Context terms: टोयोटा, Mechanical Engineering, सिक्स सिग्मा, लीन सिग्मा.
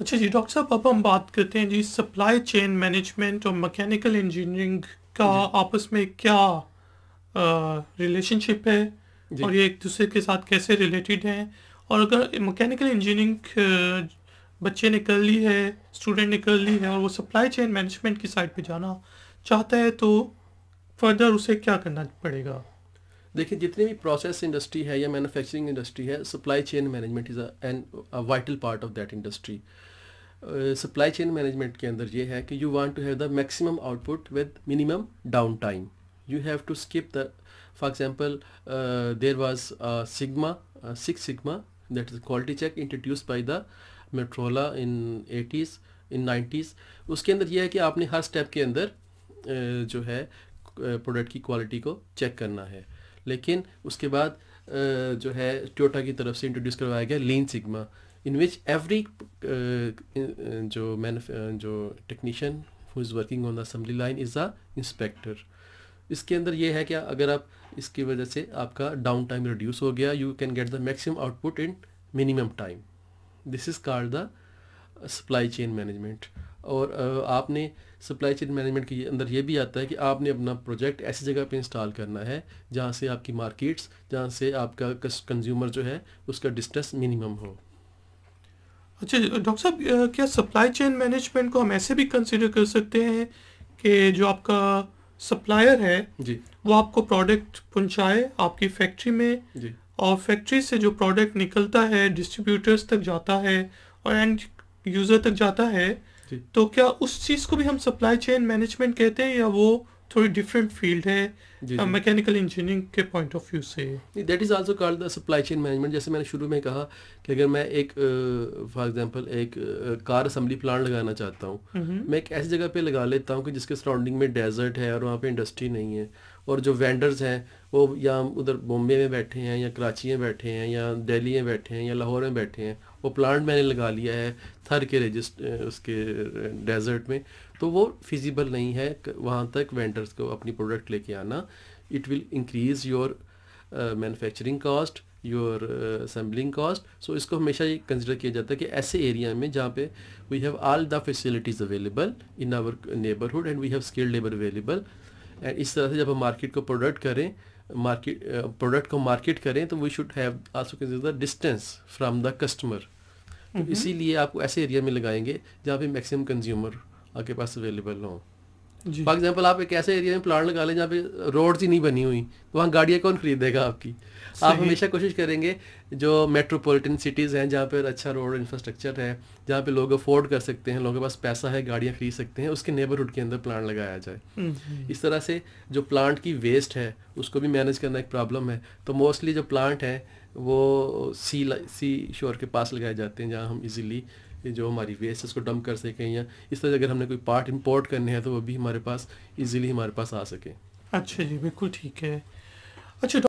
अच्छा जी, डॉक्टर साहब अब हम बात करते हैं जी सप्लाई चेन मैनेजमेंट और मैकेनिकल इंजीनियरिंग का आपस में क्या रिलेशनशिप है और ये एक दूसरे के साथ कैसे रिलेटेड हैं। और अगर मैकेनिकल इंजीनियरिंग बच्चे ने कर ली है, स्टूडेंट ने कर ली है और वो सप्लाई चेन मैनेजमेंट की साइड पे जाना चाहता है तो फर्दर उसे क्या करना पड़ेगा? देखिए, जितनी भी प्रोसेस इंडस्ट्री है या मैन्युफैक्चरिंग इंडस्ट्री है, supply chain management is a vital part of that industry. Supply chain management के अंदर ये है कि you want to have the maximum output with minimum down time. You have to skip the, for example, there was सिक्स सिग्मा that is quality check introduced by the Motorola in 80s, in 90s। उसके अंदर यह है कि आपने हर step के अंदर जो है प्रोडक्ट की क्वालिटी को चेक करना है। लेकिन उसके बाद जो है टोयोटा की तरफ से इंट्रोड्यूस करवाया गया लीन सिग्मा, in which every जो technician who is working on the assembly line is a inspector. इसके अंदर यह है कि अगर आप इसकी वजह से आपका डाउन टाइम रिड्यूस हो गया, you can get the maximum output in minimum time. This is called the supply chain management. और आपने सप्लाई चेन मैनेजमेंट के अंदर ये भी आता है कि आपने अपना प्रोजेक्ट ऐसी जगह पे इंस्टॉल करना है जहाँ से आपकी मार्केट्स, जहाँ से आपका कंज्यूमर जो है उसका डिस्टेंस मिनिमम हो। अच्छा डॉक्टर साहब, क्या सप्लाई चेन मैनेजमेंट को हम ऐसे भी कंसीडर कर सकते हैं कि जो आपका सप्लायर है जी, वो आपको प्रोडक्ट पहुँचाए आपकी फैक्ट्री में जी, और फैक्ट्री से जो प्रोडक्ट निकलता है डिस्ट्रीब्यूटर्स तक जाता है और एंड यूज़र तक जाता है, तो क्या उस चीज़ को भी हम सप्लाई चेन मैनेजमेंट कहते हैं या वो थोड़ी डिफरेंट फील्ड है मैकेनिकल इंजीनियरिंग के पॉइंट ऑफ व्यू से? That is also called the supply chain management. जैसे मैंने शुरू में कहा कि अगर मैं एक फॉर एग्जांपल एक कार असम्बली प्लांट लगाना चाहता हूँ, मैं एक ऐसी जगह पे लगा लेता हूँ कि जिसके सराउंडिंग में डेजर्ट है और वहाँ पे इंडस्ट्री नहीं है, और जो वेंडर्स हैं वो या उधर बॉम्बे में बैठे हैं या कराची में बैठे हैं या दिल्ली में बैठे हैं या लाहौर में बैठे हैं। वो प्लांट मैंने लगा लिया है थर के उसके डेजर्ट में, तो वो फिजिबल नहीं है वहाँ तक वेंडर्स को अपनी प्रोडक्ट लेके आना। It will increase your manufacturing cost, your assembling cost. So इसको हमेशा ये कंसिडर किया जाता है कि ऐसे एरिया में जहाँ पे we have all the facilities available in our neighbourhood and we have skilled labour available. And इस तरह से जब हम मार्केट को प्रोडक्ट को मार्केट करें तो we should have also consider the distance from the customer. तो इसीलिए आपको ऐसे एरिया में लगाएंगे जहाँ पे मैक्सिमम कंज्यूमर आपके पास अवेलेबल हो। फॉर एग्जाम्पल, आप एक ऐसे एरिया में प्लांट लगा लें जहाँ पे रोड्स ही नहीं बनी हुई, तो वहाँ गाड़ियाँ कौन खरीदेगा आपकी? आप हमेशा कोशिश करेंगे जो मेट्रोपॉलिटन सिटीज़ हैं जहाँ पर अच्छा रोड इंफ्रास्ट्रक्चर है, जहाँ पे लोग अफोर्ड कर सकते हैं, लोगों के पास पैसा है, गाड़ियाँ खरीद सकते हैं, उसके नेबरहुड के अंदर प्लांट लगाया जाए। इस तरह से जो प्लांट की वेस्ट है उसको भी मैनेज करना एक प्रॉब्लम है। तो मोस्टली जो प्लांट हैं वो सी शोर के पास लगाए जाते हैं जहाँ हम इजीली जो हमारी वेस्ट है उसको डंप कर सकें, या इस तरह अगर हमने कोई पार्ट इंपोर्ट करने हैं तो वो भी हमारे पास इजीली आ सके। अच्छा जी, बिल्कुल ठीक है। अच्छा